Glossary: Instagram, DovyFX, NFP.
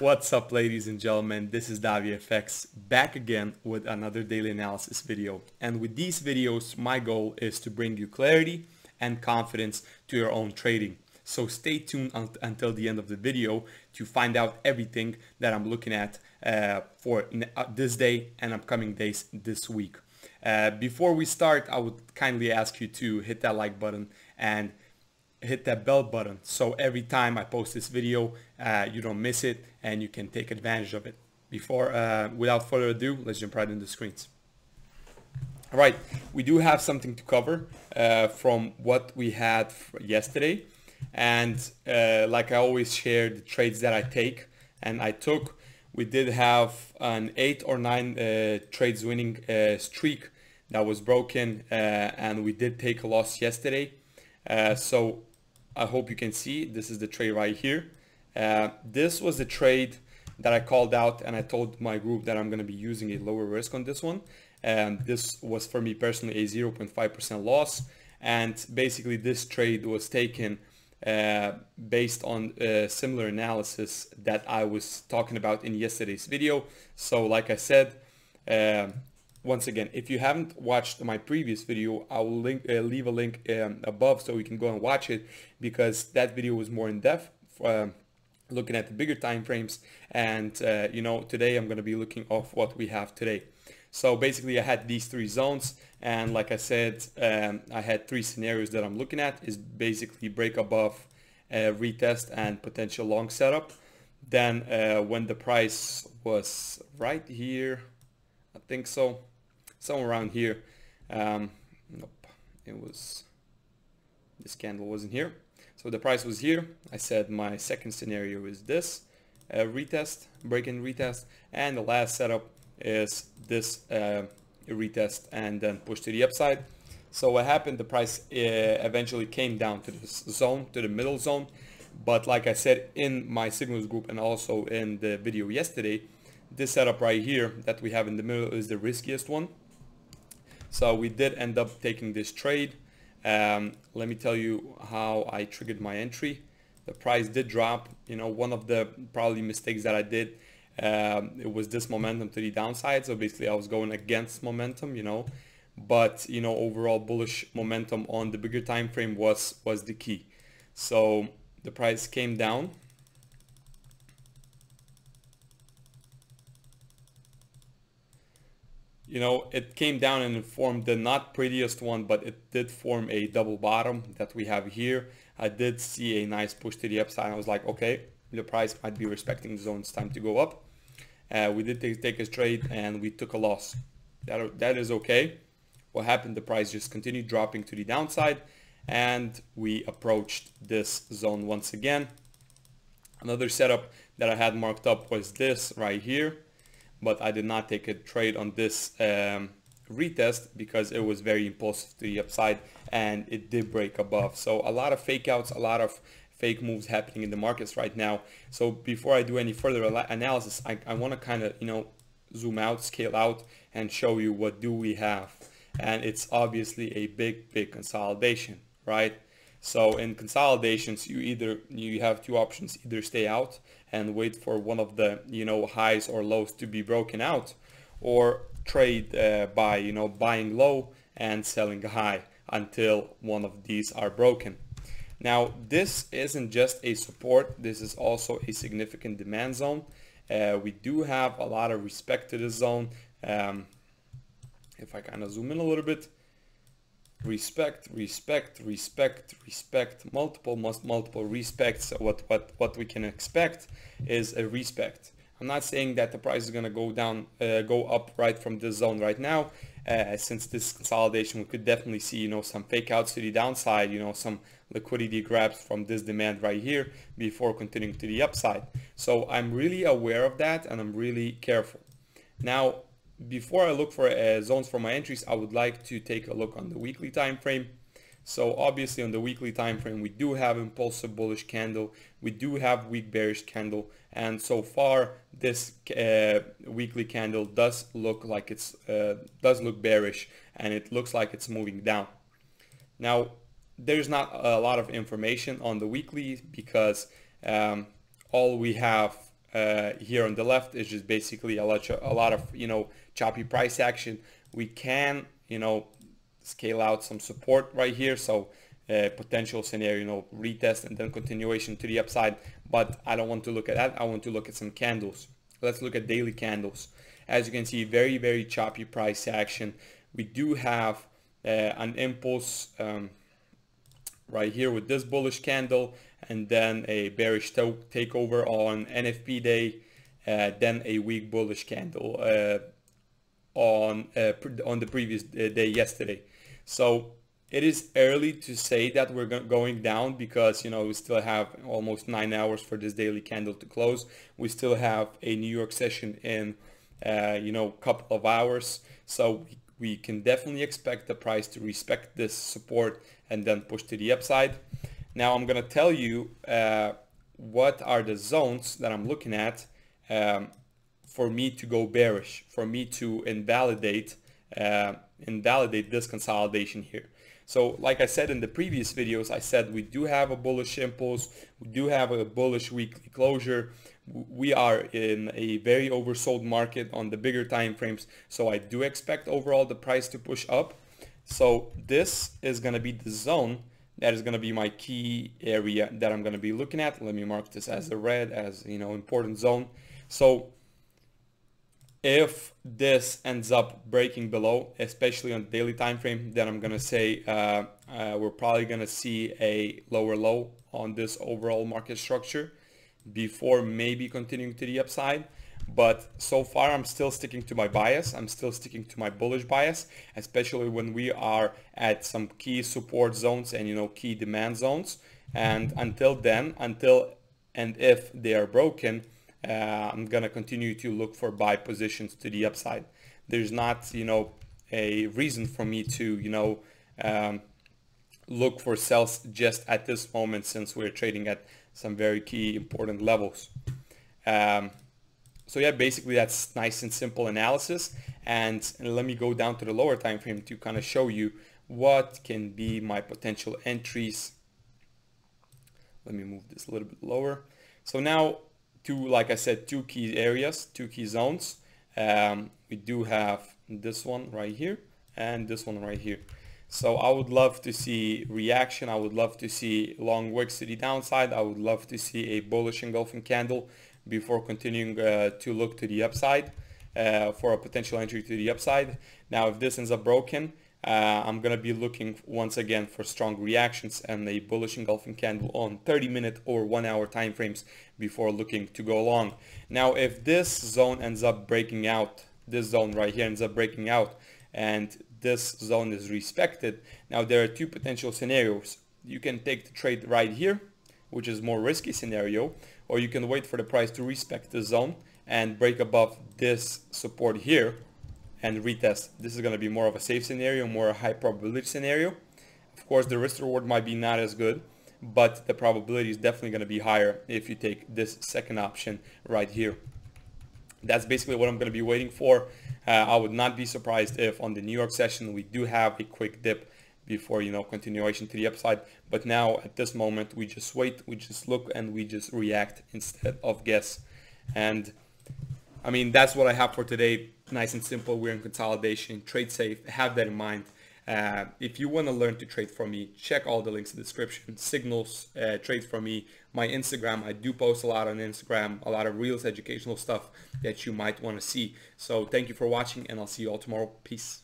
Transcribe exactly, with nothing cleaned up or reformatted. What's up, ladies and gentlemen, this is DovyFX back again with another daily analysis video. And with these videos, my goal is to bring you clarity and confidence to your own trading. So stay tuned un until the end of the video to find out everything that I'm looking at uh, for uh, this day and upcoming days this week. Uh, before we start, I would kindly ask you to hit that like button and hit that bell button, so every time I post this video uh, you don't miss it and you can take advantage of it. Before uh, without further ado, let's jump right into the screens. All right, we do have something to cover uh, from what we had yesterday, and uh, like I always share the trades that I take and I took. We did have an eight or nine uh, trades winning uh, streak that was broken, uh, and we did take a loss yesterday. Uh, so I hope you can see, this is the trade right here. Uh, this was the trade that I called out, and I told my group that I'm going to be using a lower risk on this one. And this was for me personally a zero point five percent loss. And basically this trade was taken uh, based on a similar analysis that I was talking about in yesterday's video. So like I said, uh, once again, if you haven't watched my previous video, I will link, uh, leave a link um, above so you can go and watch it, because that video was more in depth, uh, looking at the bigger time frames. And uh, you know, today I'm going to be looking off what we have today. So basically, I had these three zones, and like I said, um, I had three scenarios that I'm looking at: is basically break above, uh, retest, and potential long setup. Then uh, when the price was right here, I think so. Somewhere around here. Um, nope, it was, this candle wasn't here. So the price was here. I said my second scenario is this uh, retest, break in retest, and the last setup is this uh, retest and then push to the upside. So what happened? The price uh, eventually came down to this zone, to the middle zone. But like I said in my signals group and also in the video yesterday, this setup right here that we have in the middle is the riskiest one. So we did end up taking this trade. Um, let me tell you how I triggered my entry. The price did drop. You know, one of the probably mistakes that I did, um, it was this momentum to the downside. So basically I was going against momentum, you know, but you know, overall bullish momentum on the bigger time frame was, was the key. So the price came down. You know, it came down and formed the not prettiest one, but it did form a double bottom that we have here. I did see a nice push to the upside. I was like, okay, the price might be respecting the zone. It's time to go up. Uh, we did take, take a trade and we took a loss. That, that is okay. What happened? The price just continued dropping to the downside, and we approached this zone once again. Another setup that I had marked up was this right here. But I did not take a trade on this um, retest because it was very impulsive to the upside and it did break above. So a lot of fake outs, a lot of fake moves happening in the markets right now. So before I do any further analysis, I, I want to kind of, you know, zoom out, scale out and show you what do we have. And it's obviously a big, big consolidation, right? So in consolidations, you either, you have two options: either stay out and wait for one of the, you know, highs or lows to be broken out, or trade uh, by, you know, buying low and selling high until one of these are broken. Now, this isn't just a support. This is also a significant demand zone. Uh, we do have a lot of respect to this zone. Um, if I kind of zoom in a little bit. Respect, respect, respect, respect, multiple, must multiple respects. So what, what, what we can expect is a respect. I'm not saying that the price is going to go down, uh, go up right from this zone right now. Uh, since this consolidation, we could definitely see, you know, some fake outs to the downside, you know, some liquidity grabs from this demand right here before continuing to the upside. So I'm really aware of that and I'm really careful. Now, before I look for uh, zones for my entries, I would like to take a look on the weekly time frame. So obviously on the weekly time frame, we do have impulsive bullish candle, we do have weak bearish candle, and so far this uh, weekly candle does look like it's uh, does look bearish, and it looks like it's moving down. Now there's not a lot of information on the weekly because um, all we have uh, here on the left is just basically a lot, a lot of, you know, choppy price action. We can, you know, scale out some support right here. So uh, potential scenario, you know, retest and then continuation to the upside. But I don't want to look at that. I want to look at some candles. Let's look at daily candles. As you can see, very, very choppy price action. We do have uh, an impulse um, right here with this bullish candle, and then a bearish takeover on N F P day, uh, then a weak bullish candle uh, on uh, on the previous day yesterday. So it is early to say that we're going down because, you know, we still have almost nine hours for this daily candle to close. We still have a New York session in uh, you know, couple of hours, so we can definitely expect the price to respect this support and then push to the upside. Now I'm going to tell you uh, what are the zones that I'm looking at um, for me to go bearish, for me to invalidate uh, invalidate this consolidation here. So like I said in the previous videos, I said we do have a bullish impulse, we do have a bullish weekly closure. We are in a very oversold market on the bigger time frames, so I do expect overall the price to push up. So this is going to be the zone that is going to be my key area that I'm going to be looking at. Let me mark this as a red, as, you know, important zone. So if this ends up breaking below, especially on the daily time frame, then I'm going to say uh, uh, we're probably going to see a lower low on this overall market structure before maybe continuing to the upside. But so far I'm still sticking to my bias. I'm still sticking to my bullish bias, especially when we are at some key support zones and, you know, key demand zones. And until then, until and if they are broken, uh, I'm gonna continue to look for buy positions to the upside. There's not, you know, a reason for me to, you know, um, look for sells just at this moment, since we're trading at some very key important levels. Um, So yeah, basically that's nice and simple analysis. And let me go down to the lower time frame to kind of show you what can be my potential entries. Let me move this a little bit lower. So now, two, like I said, two key areas, two key zones. Um, we do have this one right here and this one right here. So I would love to see reaction. I would love to see long wicks to the downside. I would love to see a bullish engulfing candle before continuing uh, to look to the upside uh, for a potential entry to the upside. Now, if this ends up broken, uh, I'm going to be looking once again for strong reactions and a bullish engulfing candle on thirty minute or one hour time frames before looking to go long. Now, if this zone ends up breaking out, this zone right here ends up breaking out, and this zone is respected, now there are two potential scenarios. You can take the trade right here, which is more risky scenario, or you can wait for the price to respect the zone and break above this support here and retest. This is going to be more of a safe scenario, more a high probability scenario. Of course, the risk reward might be not as good, but the probability is definitely going to be higher if you take this second option right here. That's basically what I'm going to be waiting for. Uh, I would not be surprised if on the New York session we do have a quick dip before, you know, continuation to the upside. But now at this moment, we just wait, we just look, and we just react instead of guess. And I mean, that's what I have for today. Nice and simple. We're in consolidation. Trade safe. Have that in mind. Uh, if you want to learn to trade from me, check all the links in the description. Signals, uh, trade from me, my Instagram. I do post a lot on Instagram, a lot of reels, educational stuff that you might want to see. So thank you for watching, and I'll see you all tomorrow. Peace.